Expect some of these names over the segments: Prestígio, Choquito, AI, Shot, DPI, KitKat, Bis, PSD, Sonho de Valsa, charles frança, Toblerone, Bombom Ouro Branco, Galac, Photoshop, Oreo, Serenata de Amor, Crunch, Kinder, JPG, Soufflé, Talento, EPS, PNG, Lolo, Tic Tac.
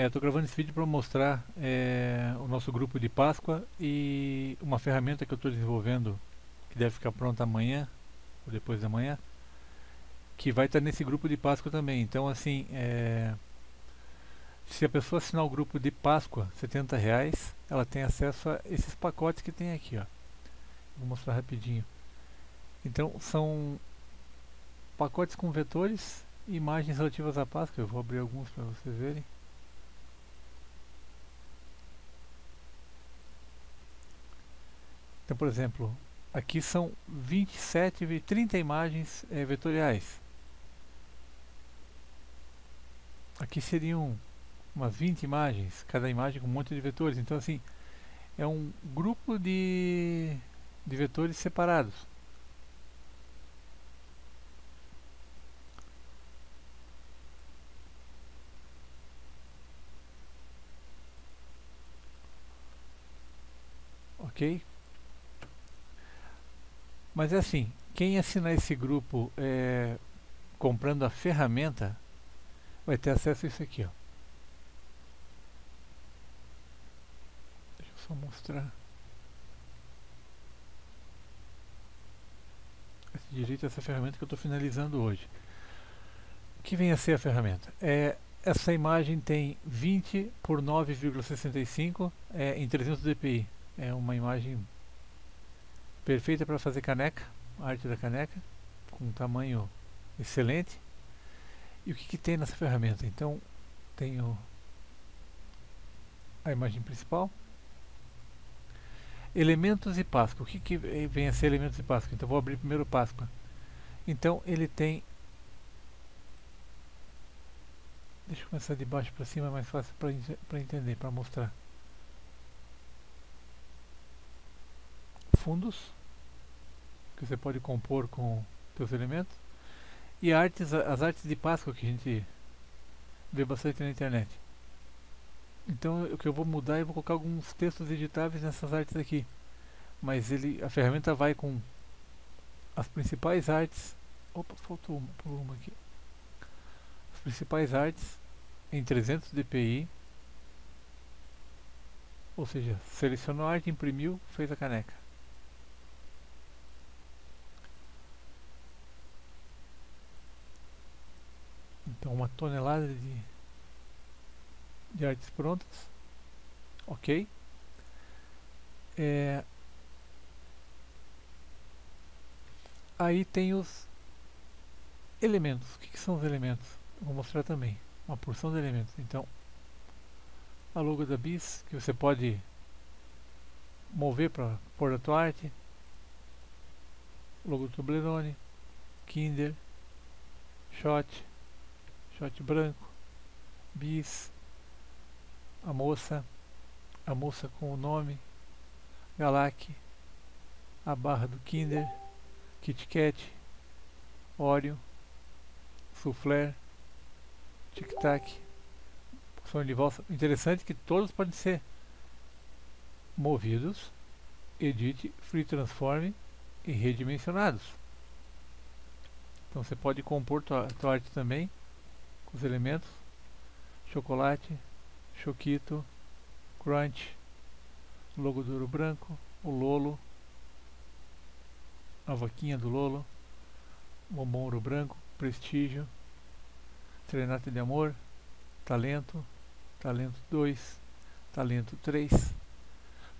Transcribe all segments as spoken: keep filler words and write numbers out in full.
É, tô gravando esse vídeo para mostrar é, o nosso grupo de Páscoa e uma ferramenta que eu estou desenvolvendo, que deve ficar pronta amanhã ou depois da manhã, que vai estar nesse grupo de Páscoa também. Então, assim, é, se a pessoa assinar o grupo de Páscoa, setenta reais, ela tem acesso a esses pacotes que tem aqui, ó. Vou mostrar rapidinho. Então, são pacotes com vetores e imagens relativas à Páscoa. Eu vou abrir alguns para vocês verem. Então, por exemplo, aqui são vinte e sete, trinta imagens é, vetoriais. Aqui seriam umas vinte imagens, cada imagem com um monte de vetores. Então, assim, é um grupo de, de vetores separados. Ok? Mas é assim, quem assinar esse grupo é, comprando a ferramenta vai ter acesso a isso aqui, ó. Deixa eu só mostrar. Esse direito a essa ferramenta que eu estou finalizando hoje. O que vem a ser a ferramenta? É, essa imagem tem vinte por nove vírgula sessenta e cinco é, em trezentos D P I. É uma imagem perfeita para fazer caneca, arte da caneca, com um tamanho excelente. E o que, que tem nessa ferramenta? Então, tenho a imagem principal, elementos e Páscoa. O que, que vem a ser elementos e Páscoa? Então, vou abrir primeiro Páscoa. Então, ele tem... Deixa eu começar de baixo para cima, é mais fácil para entender, para mostrar. Fundos, que você pode compor com seus elementos, e artes, as artes de Páscoa que a gente vê bastante na internet. Então, o que eu vou mudar, eu vou colocar alguns textos editáveis nessas artes aqui, mas ele, a ferramenta vai com as principais artes. Opa, faltou uma, pulou uma aqui. As principais artes em trezentos D P I, ou seja, selecionou a arte, imprimiu, fez a caneca. Então, uma tonelada de, de artes prontas. Ok. É, aí tem os elementos. O que, que são os elementos? Vou mostrar também. Uma porção de elementos. Então, a logo da Bis, que você pode mover para pôr a tua arte. Logo do Toblerone, Kinder, Shot. Shot branco, Bis, a moça, a moça com o nome, Galac, a barra do Kinder, KitKat, Oreo, Soufflé, Tic Tac, Sonho de Valsa. Interessante que todos podem ser movidos, edite, free transform e redimensionados. Então você pode compor tua, tua arte também. Os elementos: chocolate, Choquito, Crunch, logo do Ouro Branco, o Lolo, a vaquinha do Lolo, Bombom Ouro Branco, Prestígio, Serenata de Amor, Talento, Talento dois, Talento três,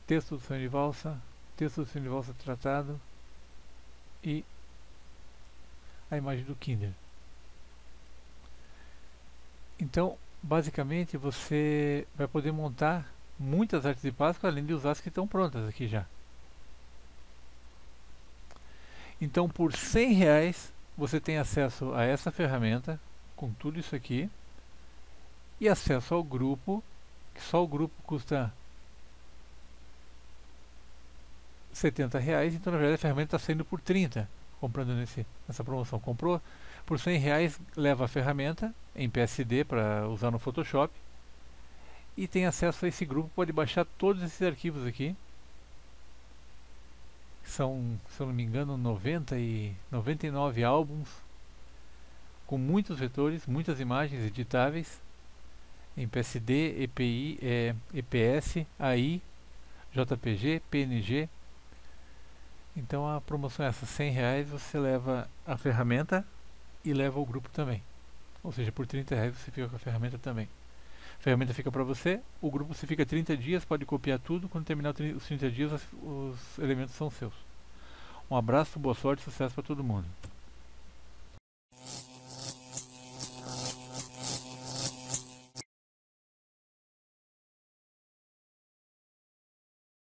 texto do Sonho de Valsa, texto do Sonho de Valsa tratado e a imagem do Kinder. Então, basicamente, você vai poder montar muitas artes de Páscoa, além de usar as que estão prontas aqui já. Então, por cem reais, você tem acesso a essa ferramenta, com tudo isso aqui, e acesso ao grupo, que só o grupo custa setenta reais, então, na verdade, a ferramenta está saindo por trinta reais. Comprando nesse, nessa promoção, comprou por cem reais, leva a ferramenta em P S D para usar no Photoshop e tem acesso a esse grupo. Pode baixar todos esses arquivos aqui, são, se eu não me engano, noventa e noventa e nove álbuns com muitos vetores, muitas imagens editáveis em P S D, E P I, é, E P S, A I, J P G, P N G. Então a promoção é essa, cem reais você leva a ferramenta e leva o grupo também. Ou seja, por trinta reais você fica com a ferramenta também. A ferramenta fica para você, o grupo você fica trinta dias, pode copiar tudo, quando terminar os trinta dias os elementos são seus. Um abraço, boa sorte, sucesso para todo mundo.